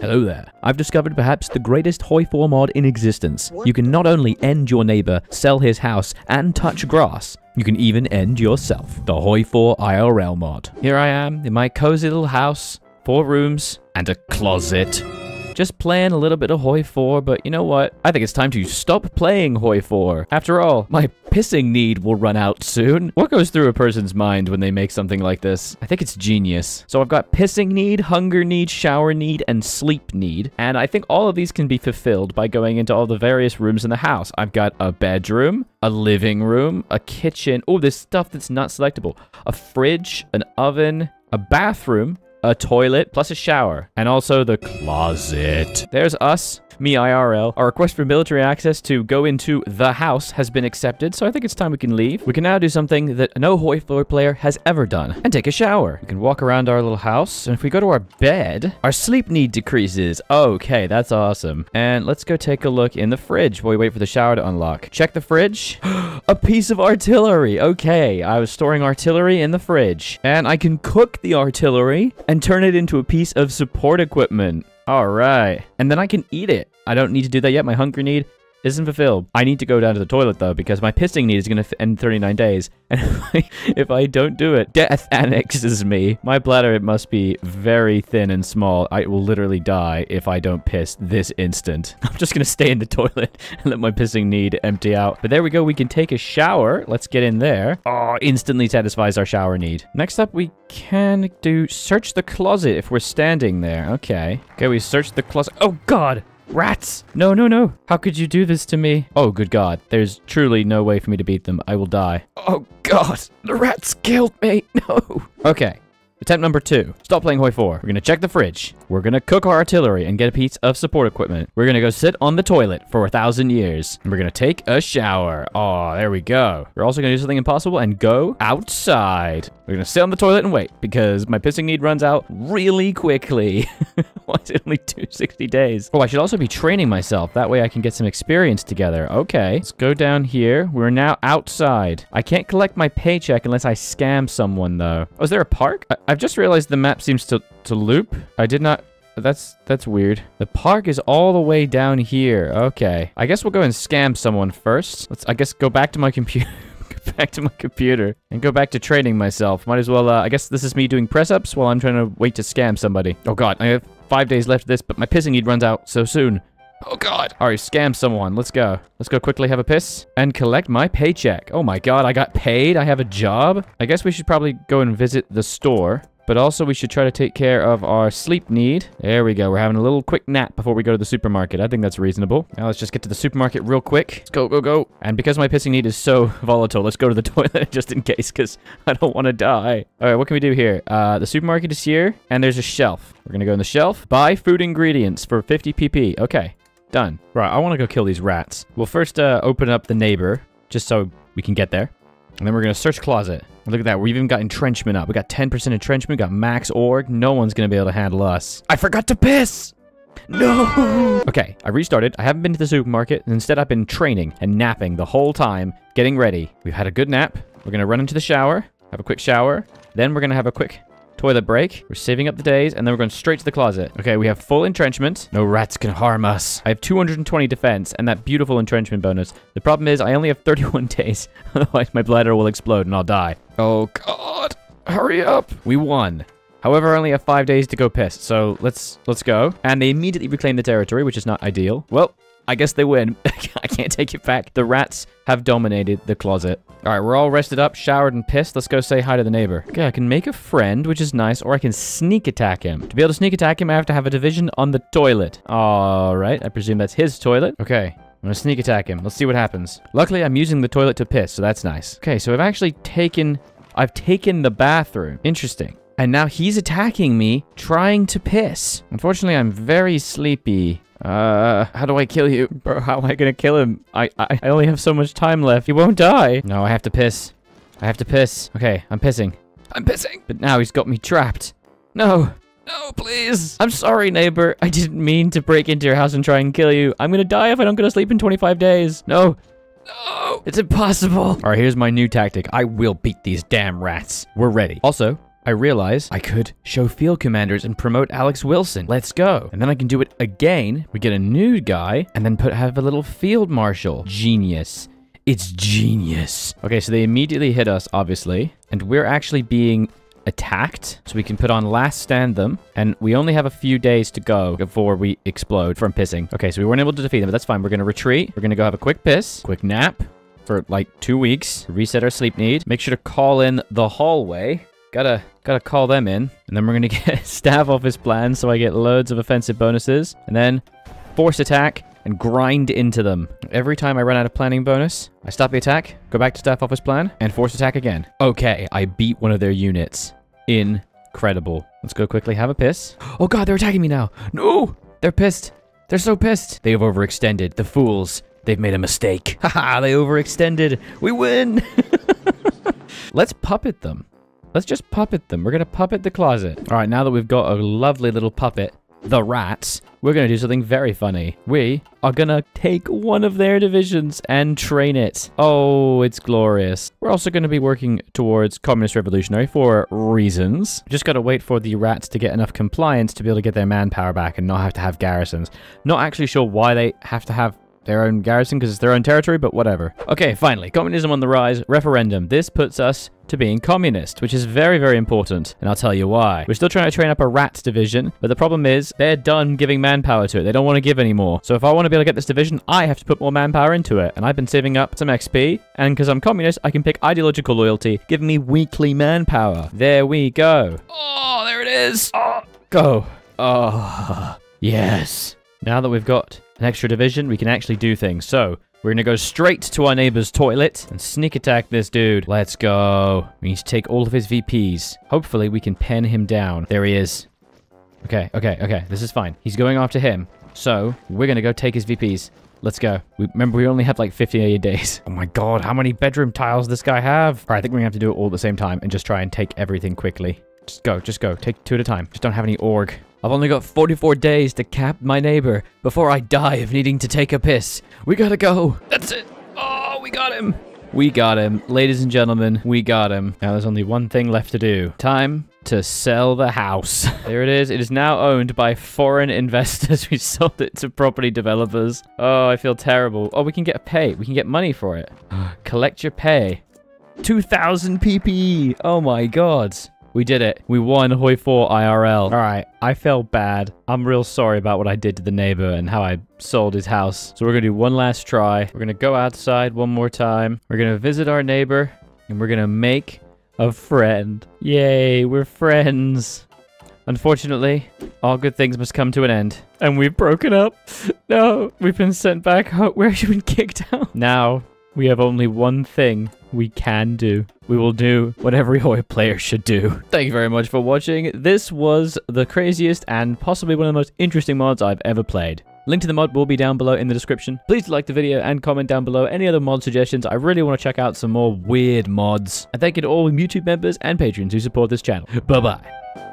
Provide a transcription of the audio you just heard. Hello there. I've discovered perhaps the greatest HOI4 mod in existence. You can not only end your neighbor, sell his house, and touch grass, you can even end yourself. The HOI4 IRL mod. Here I am in my cozy little house, 4 rooms, and a closet. Just playing a little bit of HOI4, but you know what? I think it's time to stop playing HOI4. After all, my pissing need will run out soon. What goes through a person's mind when they make something like this? I think it's genius. So I've got pissing need, hunger need, shower need, and sleep need. And I think all of these can be fulfilled by going into all the various rooms in the house. I've got a bedroom, a living room, a kitchen. Oh, there's stuff that's not selectable. A fridge, an oven, a bathroom, a toilet, plus a shower, and also the closet. There's us, me IRL. Our request for military access to go into the house has been accepted, so I think it's time we can leave. We can now do something that no HOI4 player has ever done, and take a shower. We can walk around our little house, and if we go to our bed, our sleep need decreases. Okay, that's awesome. And let's go take a look in the fridge while we wait for the shower to unlock. Check the fridge. A piece of artillery. Okay, I was storing artillery in the fridge. And I can cook the artillery and turn it into a piece of support equipment. All right. And then I can eat it. I don't need to do that yet. My hunger need isn't fulfilled. I need to go down to the toilet, though, because my pissing need is going to end 39 days. And if I don't do it, death annexes me. My bladder, it must be very thin and small. I will literally die if I don't piss this instant. I'm just going to stay in the toilet and let my pissing need empty out. But there we go. We can take a shower. Let's get in there. Oh, instantly satisfies our shower need. Next up, we can do search the closet if we're standing there. Okay. Okay, we searched the closet. Oh, God. Rats! No, no, no. How could you do this to me? Oh, good God. There's truly no way for me to beat them. I will die. Oh, God. The rats killed me. No. Okay. Attempt number 2. Stop playing HOI4. We're going to check the fridge. We're going to cook our artillery and get a piece of support equipment. We're going to go sit on the toilet for 1,000 years. And we're going to take a shower. Oh, there we go. We're also going to do something impossible and go outside. We're going to sit on the toilet and wait because my pissing need runs out really quickly. Why is it only 260 days? Oh, I should also be training myself. That way I can get some experience together. Okay. Let's go down here. We're now outside. I can't collect my paycheck unless I scam someone, though. Oh, is there a park? I've just realized the map seems to loop. I did not... That's weird. The park is all the way down here. Okay. I guess we'll go and scam someone first. Let's, I guess, go back to my computer. Go back to my computer and go back to training myself. Might as well, I guess this is me doing press-ups while I'm trying to wait to scam somebody. Oh, God. I have 5 days left of this, but my pissing need runs out so soon. Oh, God. All right, scam someone. Let's go. Let's go quickly have a piss and collect my paycheck. Oh, my God. I got paid. I have a job. I guess we should probably go and visit the store, but also we should try to take care of our sleep need. There we go. We're having a little quick nap before we go to the supermarket. I think that's reasonable. Now, let's just get to the supermarket real quick. Let's go, go, go. And because my pissing need is so volatile, let's go to the toilet just in case because I don't want to die. All right, what can we do here? The supermarket is here, and there's a shelf. We're going to go on the shelf. Buy food ingredients for 50 PP. Okay. Done. Right, I want to go kill these rats. We'll first open up the neighbor, just so we can get there. And then we're going to search closet. Look at that, we even got entrenchment up. We got 10% entrenchment, we got max org. No one's going to be able to handle us. I forgot to piss! No! Okay, I restarted. I haven't been to the supermarket. Instead, I've been training and napping the whole time, getting ready. We've had a good nap. We're going to run into the shower, have a quick shower. Then we're going to have a quick toilet break. We're saving up the days, and then we're going straight to the closet. Okay, we have full entrenchment. No rats can harm us. I have 220 defense and that beautiful entrenchment bonus. The problem is I only have 31 days. Otherwise, my bladder will explode and I'll die. Oh, God. Hurry up. We won. However, I only have 5 days to go piss, so let's go. And they immediately reclaim the territory, which is not ideal. Well, I guess they win. I can't take it back. The rats have dominated the closet. All right, we're all rested up, showered, and pissed. Let's go say hi to the neighbor. Okay, I can make a friend, which is nice, or I can sneak attack him. To be able to sneak attack him, I have to have a division on the toilet. All right, I presume that's his toilet. Okay, I'm gonna sneak attack him. Let's see what happens. Luckily, I'm using the toilet to piss, so that's nice. Okay, so I've taken the bathroom. Interesting. And now he's attacking me, trying to piss. Unfortunately, I'm very sleepy. How do I kill you? Bro, how am I gonna kill him? I only have so much time left. He won't die. No, I have to piss. I have to piss. Okay, I'm pissing. I'm pissing. But now he's got me trapped. No. No, please. I'm sorry, neighbor. I didn't mean to break into your house and try and kill you. I'm gonna die if I don't go to sleep in 25 days. No. No. It's impossible. All right, here's my new tactic. I will beat these damn rats. We're ready. Also, I realize I could show field commanders and promote Alex Wilson. Let's go. And then I can do it again. We get a new guy and then have a little field marshal. Genius. It's genius. Okay, so they immediately hit us, obviously. And we're actually being attacked. So we can put on last stand them. And we only have a few days to go before we explode from pissing. Okay, so we weren't able to defeat them, but that's fine. We're going to retreat. We're going to go have a quick piss, quick nap for like 2 weeks. Reset our sleep need. Make sure to call in the hallway. Gotta call them in. And then we're gonna get staff office plan so I get loads of offensive bonuses. And then force attack and grind into them. Every time I run out of planning bonus, I stop the attack, go back to staff office plan, and force attack again. Okay, I beat one of their units. Incredible. Let's go quickly have a piss. Oh god, they're attacking me now. No! They're pissed. They're so pissed. They have overextended. The fools. They've made a mistake. Haha, they overextended. We win! Let's puppet them. Let's just puppet them. We're going to puppet the closet. All right, now that we've got a lovely little puppet, the rats, we're going to do something very funny. We are going to take one of their divisions and train it. Oh, it's glorious. We're also going to be working towards Communist Revolutionary for reasons. Just got to wait for the rats to get enough compliance to be able to get their manpower back and not have to have garrisons. Not actually sure why they have to have their own garrison because it's their own territory, but whatever. Okay, finally, communism on the rise, referendum. This puts us to being communist, which is very, very important, and I'll tell you why. We're still trying to train up a rats division, but the problem is they're done giving manpower to it. They don't want to give anymore. So if I want to be able to get this division, I have to put more manpower into it, and I've been saving up some XP, and because I'm communist, I can pick ideological loyalty, give me weekly manpower. There we go. Oh, there it is. Oh, go. Oh, yes. Now that we've got an extra division, we can actually do things. So we're gonna go straight to our neighbor's toilet and sneak attack this dude. Let's go. We need to take all of his VPs. Hopefully we can pen him down. There he is. Okay, okay, okay. This is fine. He's going after him. So we're gonna go take his VPs. Let's go. Remember, we only have like 58 days. Oh my god, how many bedroom tiles does this guy have? All right, I think we're gonna have to do it all at the same time and just try and take everything quickly. Just go, take two at a time. Just don't have any org. I've only got 44 days to cap my neighbor before I die of needing to take a piss. We gotta go. That's it. Oh, we got him. We got him. Ladies and gentlemen, we got him. Now there's only one thing left to do. Time to sell the house. There it is. It is now owned by foreign investors. We sold it to property developers. Oh, I feel terrible. Oh, we can get a pay. We can get money for it. Collect your pay. 2,000 PPE. Oh my god. We did it. We won HOI4 IRL. All right. I felt bad. I'm real sorry about what I did to the neighbor and how I sold his house. So we're going to do one last try. We're going to go outside one more time. We're going to visit our neighbor and we're going to make a friend. Yay, we're friends. Unfortunately, all good things must come to an end. And we've broken up. No, we've been sent back home. We've been kicked out. Now, we have only one thing we can do. We will do what every HOI player should do. Thank you very much for watching. This was the craziest and possibly one of the most interesting mods I've ever played. Link to the mod will be down below in the description. Please like the video and comment down below any other mod suggestions. I really want to check out some more weird mods. And thank you to all YouTube members and patrons who support this channel. Bye-bye.